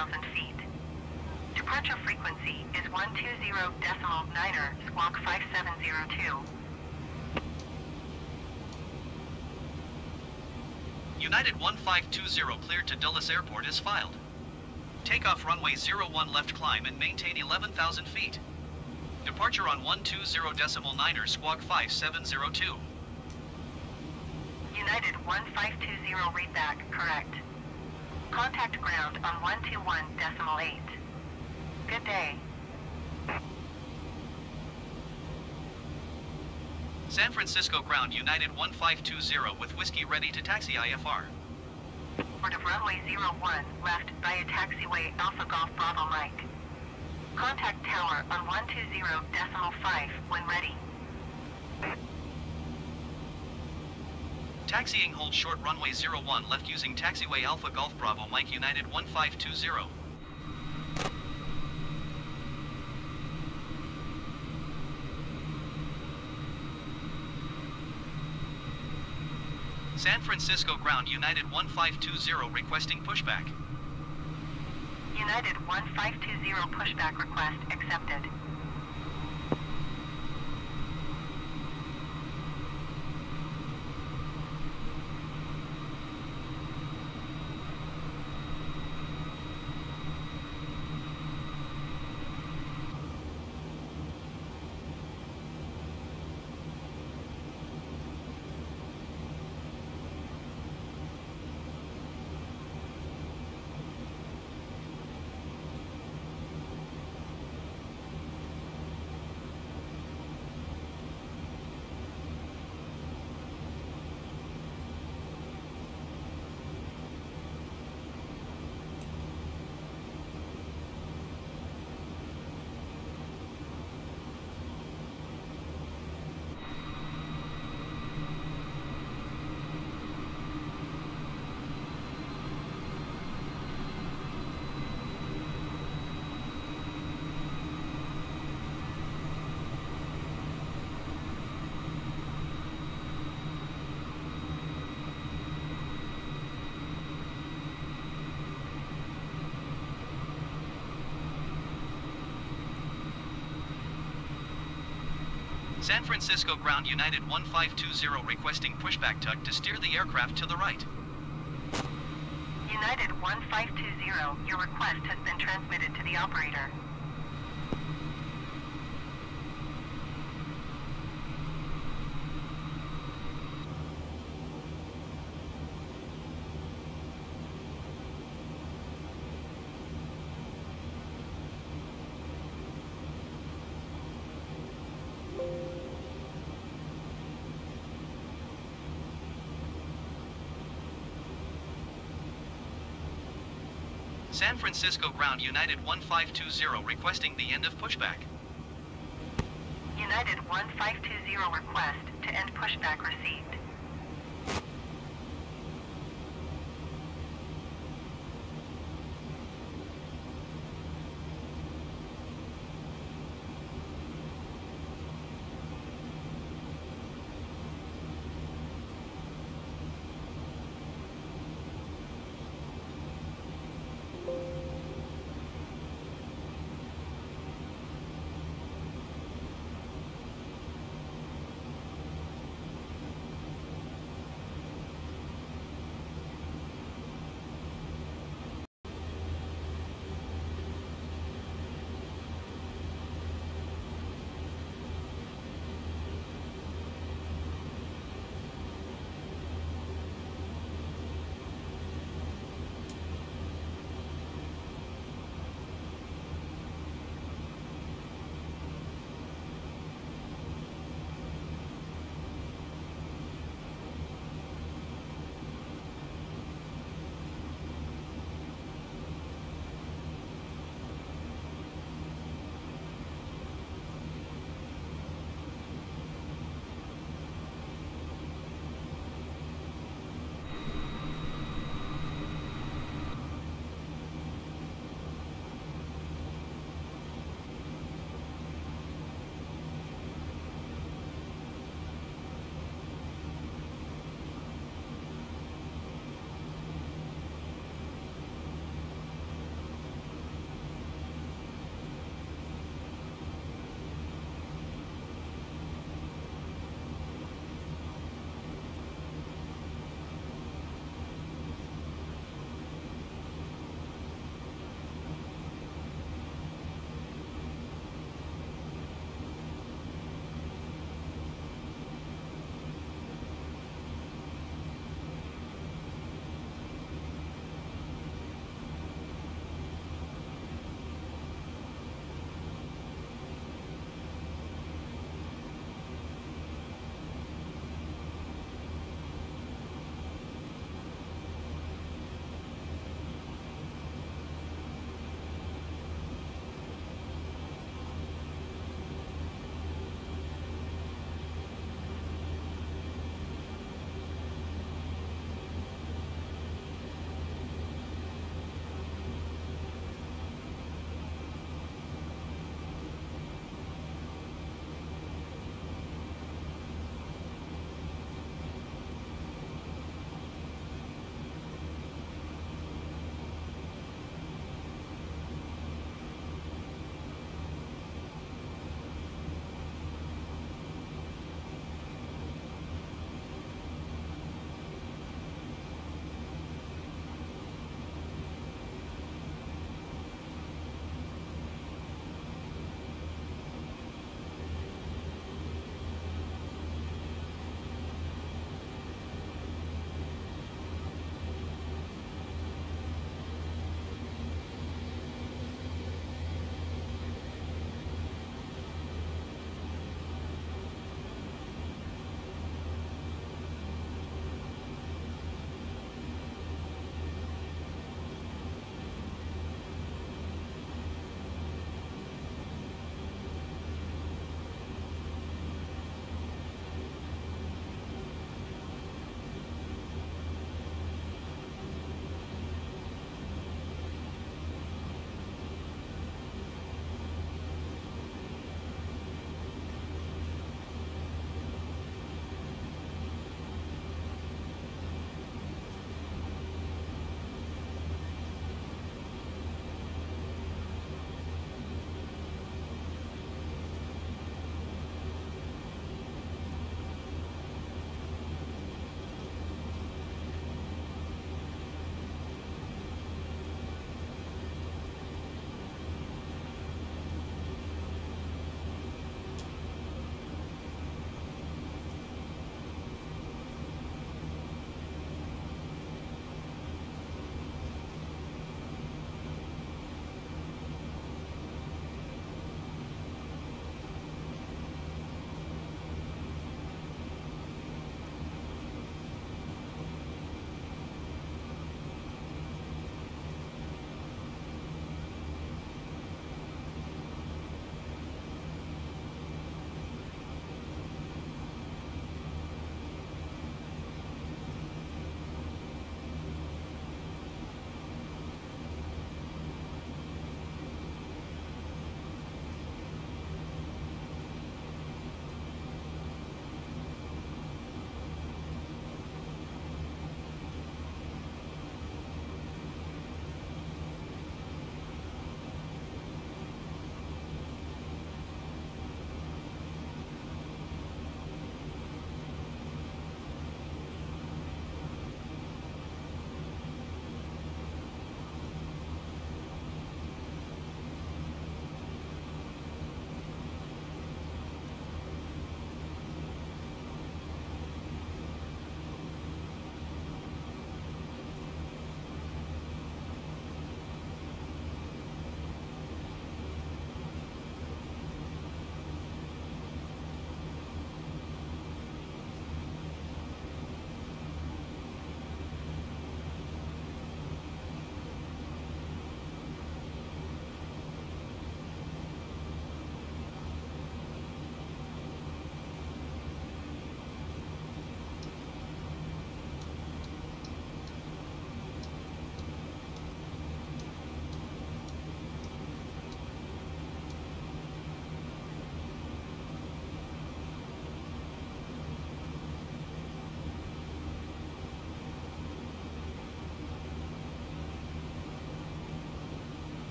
1,000 feet. Departure frequency is 120.9er, squawk 5702. United 1520 cleared to Dulles Airport is filed. Takeoff runway 01 left climb and maintain 11,000 feet. Departure on 120.9er, squawk 5702. United 1520 read back, correct. Contact ground on 121.8. Good day. San Francisco ground United 1520 with whiskey ready to taxi IFR. Port of runway 01 left via taxiway Alpha Golf Bravo Mike. Contact tower on 120.5 when ready. Taxiing hold short runway 01 left using taxiway Alpha Golf Bravo Mike United 1520. San Francisco ground United 1520 requesting pushback. United 1520 pushback request accepted. San Francisco ground United 1520 requesting pushback tuck to steer the aircraft to the right. United 1520, your request has been transmitted to the operator. San Francisco ground United 1520 requesting the end of pushback. United 1520 request to end pushback received.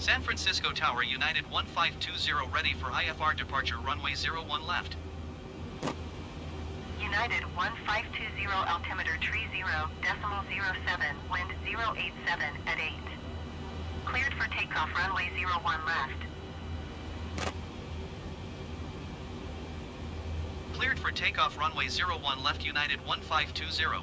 San Francisco Tower, United 1520 ready for IFR departure, runway 01 left. United 1520 altimeter tree 0.07, wind 087 at 8. Cleared for takeoff, runway 01 left. Cleared for takeoff, runway 01 left, United 1520.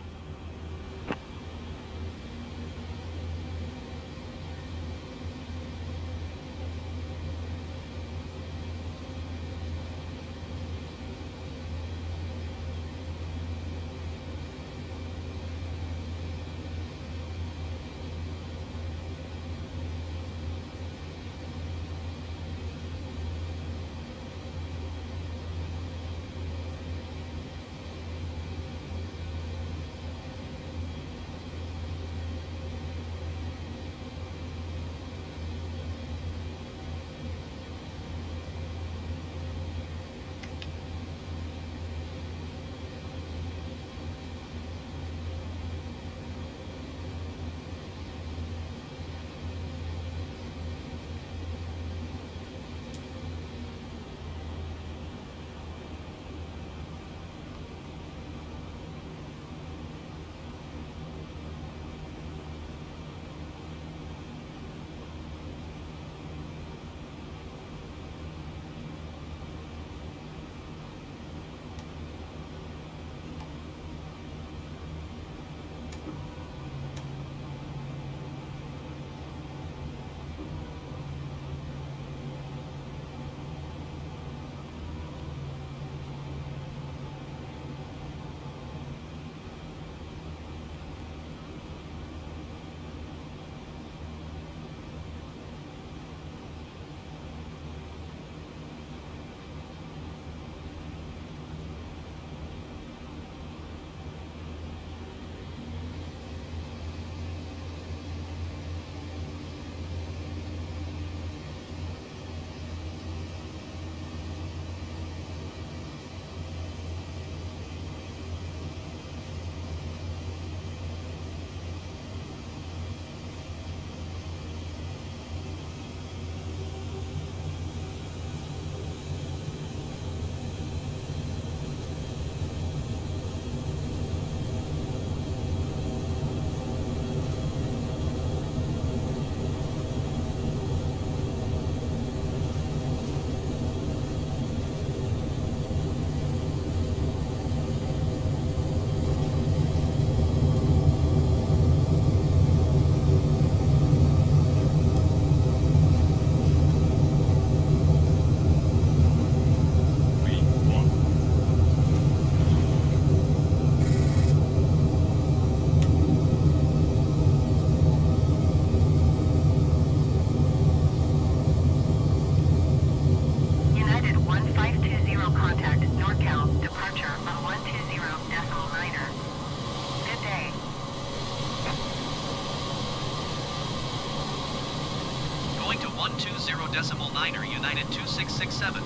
United 2667.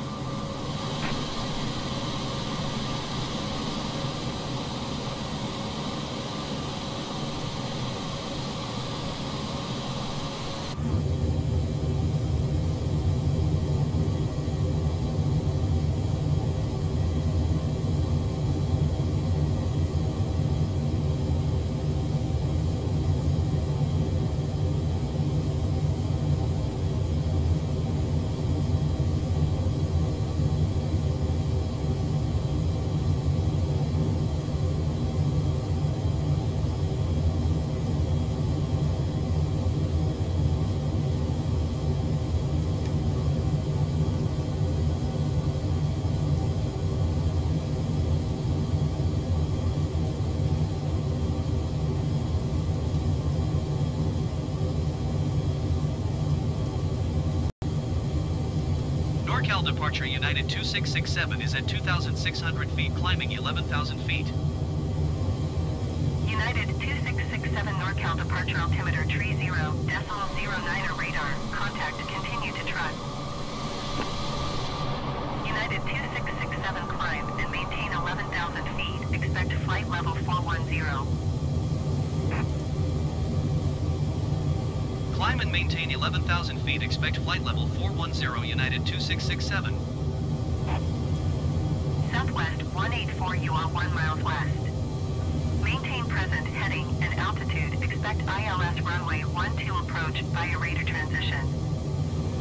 Departure United 2667 is at 2,600 feet, climbing 11,000 feet. United 2667 NorCal departure altimeter tree 0.09 radar. Contact continue to trust. United 2667 climb and maintain 11,000 feet. Expect flight level 410. Climb Climb and maintain 11,000 feet. Expect flight level 410, United 2667. Southwest 184, you are 1 mile west. Maintain present heading and altitude. Expect ILS runway 12 approach via radar transition.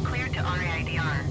Clear to RAIDR.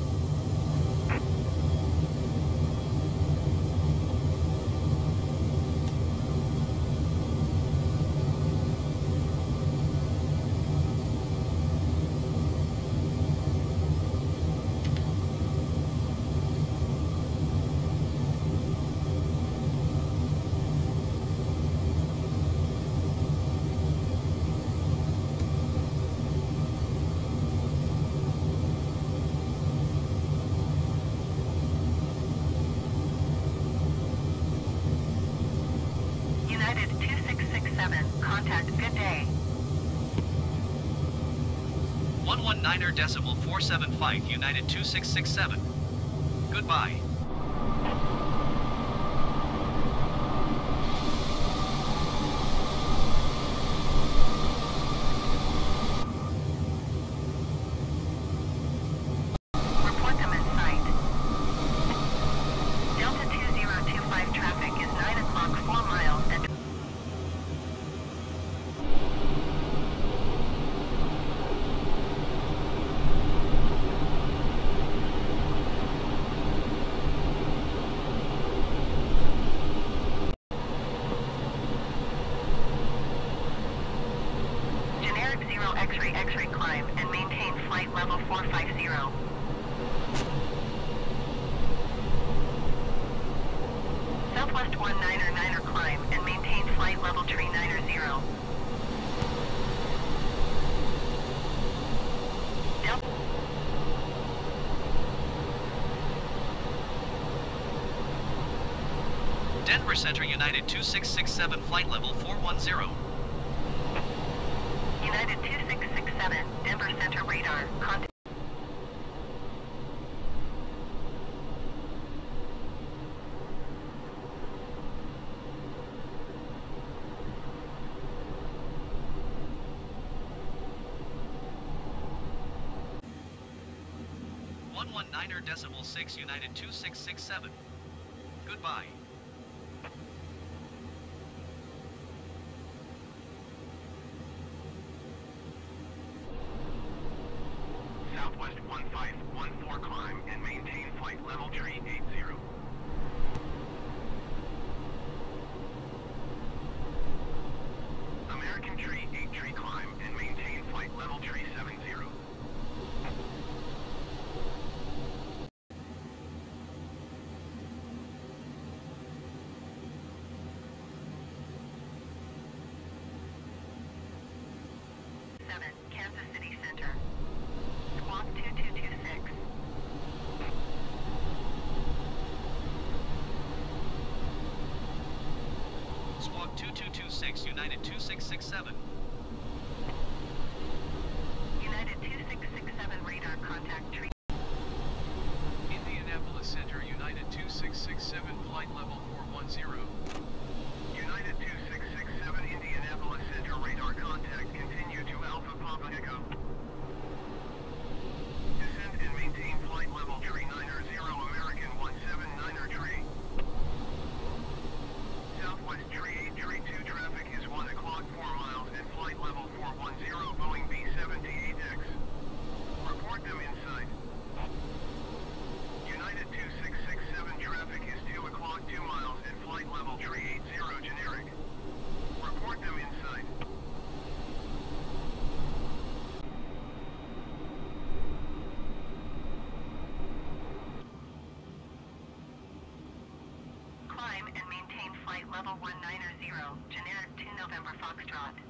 Contact, good day. 119.475, United 2667. Goodbye. X-ray climb and maintain flight level 450. Southwest 199 climb and maintain flight level 390. Denver Center, United 2667, flight level 410. United 2667, Denver Center radar, contact. .6, United 2667. Goodbye. United 2667. United 2667 radar contact tree. Indianapolis Center, United 2667 flight level 410. United 2667 Indianapolis Center radar contact. Continue to Alpha Papa Echo. Descend and maintain flight level 390 American 179er tree. Southwest Tree 8 Tree 2 traffic is 1 o'clock 4 miles at flight level 410 Boeing B-78X. Report them inside. United 2667 traffic is 2 o'clock 2 miles at flight level 380 generic. Report them inside. Level 190, generic 2 November Foxtrot.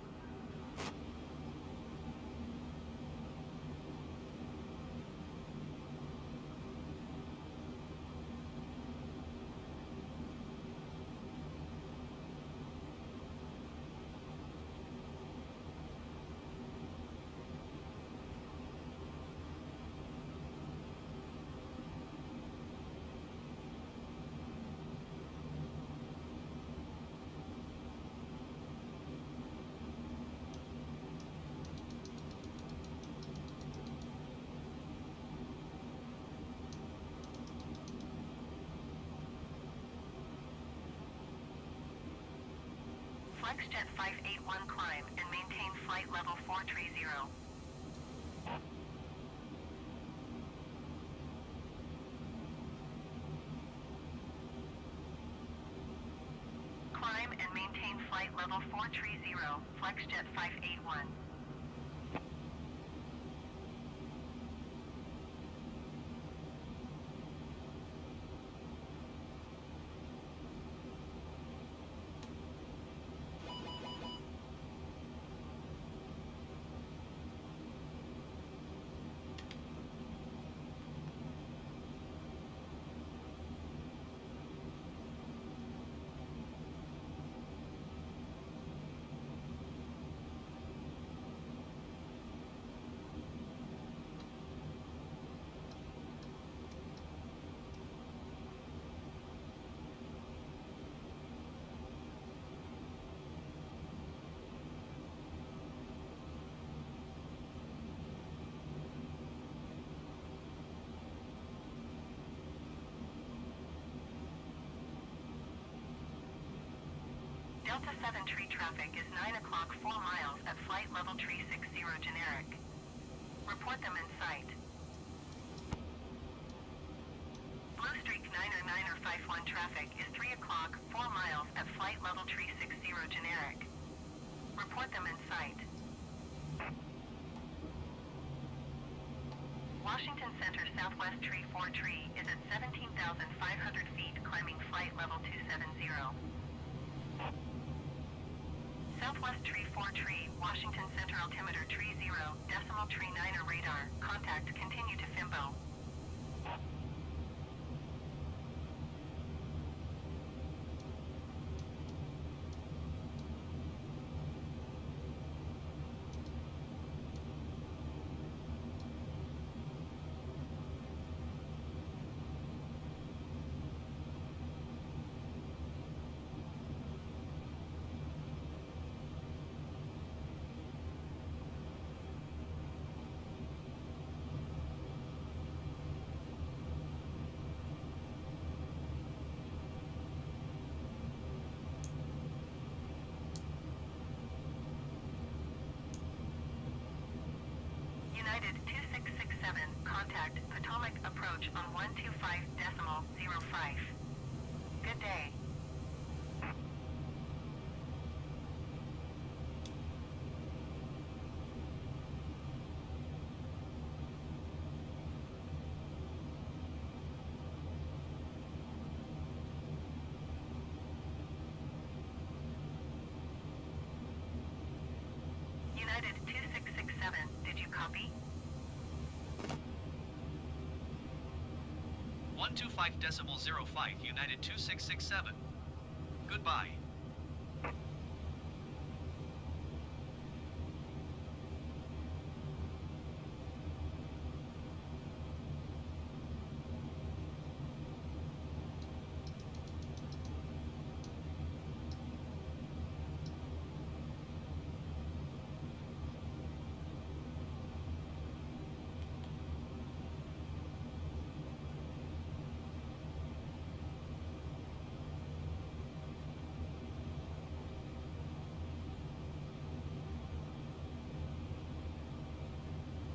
Flexjet 581 climb and maintain flight level 430. Climb and maintain flight level 430, Flexjet 581. Delta 7 tree traffic is 9 o'clock 4 miles at flight level 360 generic. Report them in sight. Blue Streak 909 or 51 traffic is 3 o'clock 4 miles at flight level 360 generic. Report them in sight. Washington Center Southwest Tree 4 Tree is at 17,500 feet climbing flight level 270. Southwest Tree 4 Tree, Washington Center altimeter tree 0, decimal tree 9er radar, contact continue to Fimbo. United 2667, contact Potomac Approach on 125.05. Good day. United 2667, did you copy? 125.05 United 2667. Goodbye.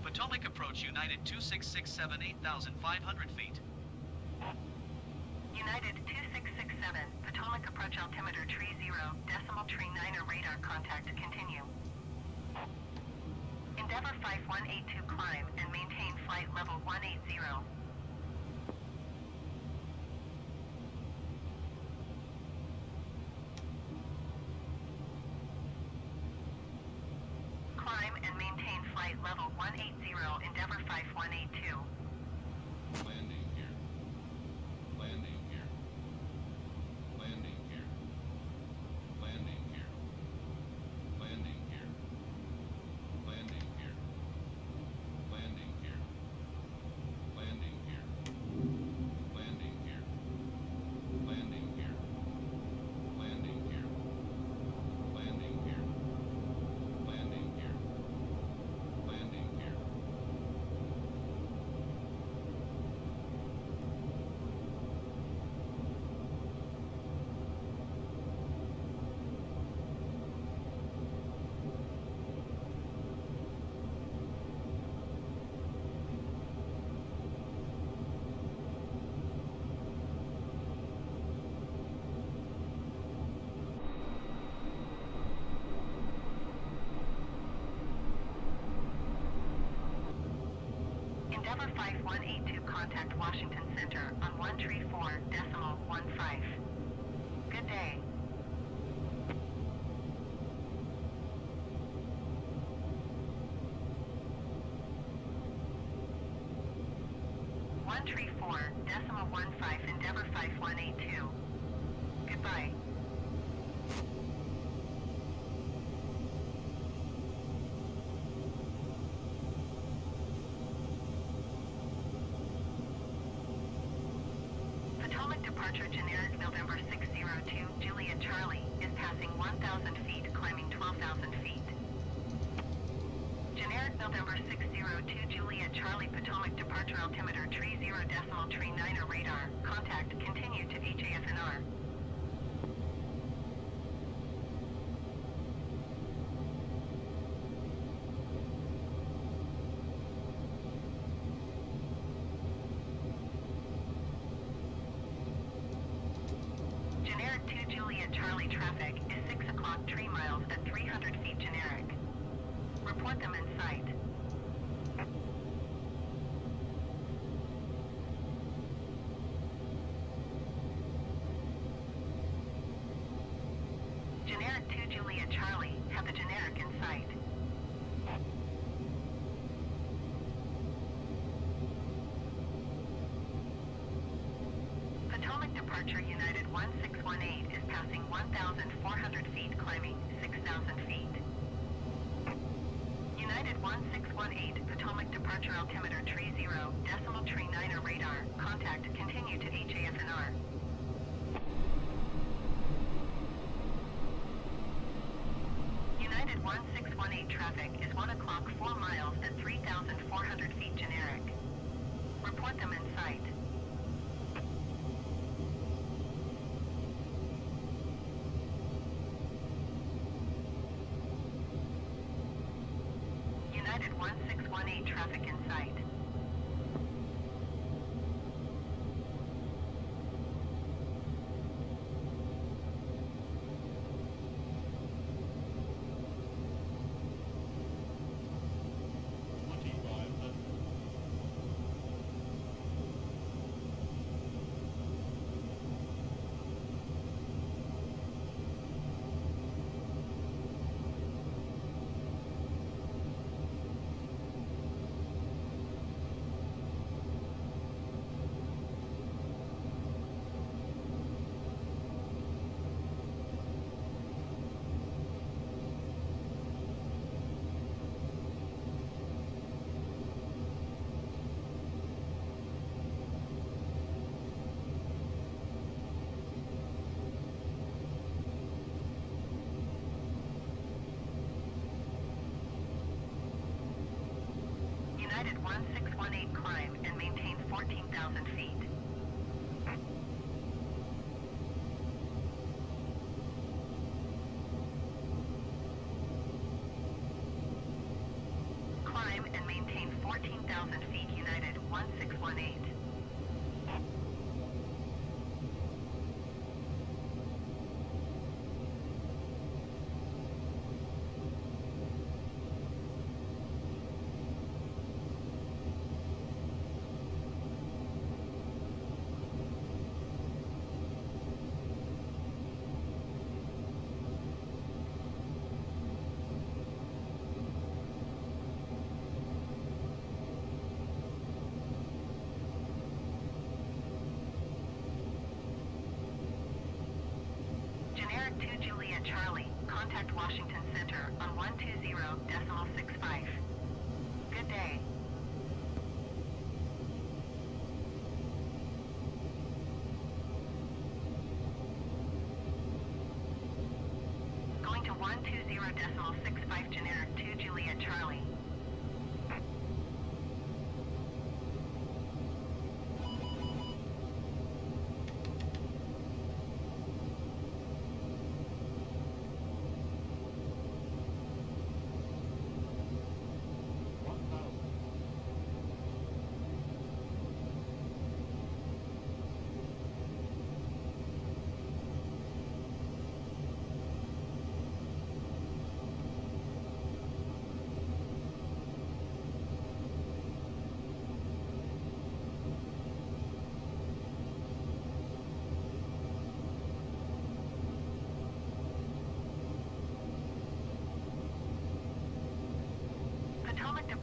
Potomac Approach United 2667, 8,500 feet. United 2667, Potomac Approach altimeter tree 0, decimal tree 9er radar contact continue. Endeavor 5182 climb and maintain flight level 180. Flight level 180, Endeavor 5182. Landing here. Landing here. Landing here. Landing here. Landing here. Landing here. Landing here. Landing here. Landing here. Landing here. Landing here. Landing here. Landing here. Landing here. Endeavor 5182, contact Washington Center on 134.15. Good day. United 1618 is passing 1,400 feet, climbing 6,000 feet. United 1618, Potomac departure, altimeter tree 0, decimal tree 9er radar, contact, continue to VJFNR. United 1618 traffic is 1 o'clock 4 miles at 3,400 feet generic. Report them in sight. United 1618 traffic in sight. United 1618, climb and maintain 14,000 feet. Climb and maintain 14,000 feet, United 1618. Charlie, contact Washington Center on 120.65. Good day. Going to 120.65 generic 2 Juliet Charlie.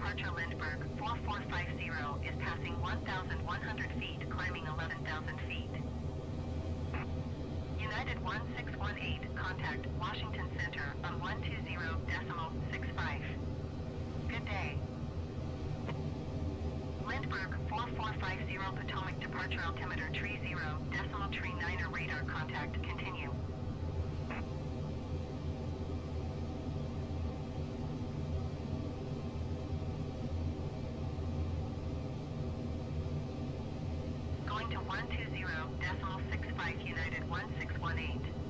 departure Lindbergh 4450 is passing 1,100 feet, climbing 11,000 feet. United 1618, contact Washington Center on 120.65. Good day. Lindbergh 4450 Potomac departure altimeter tree 0.39 radar contact, continue. Going to 120.65 United 1618.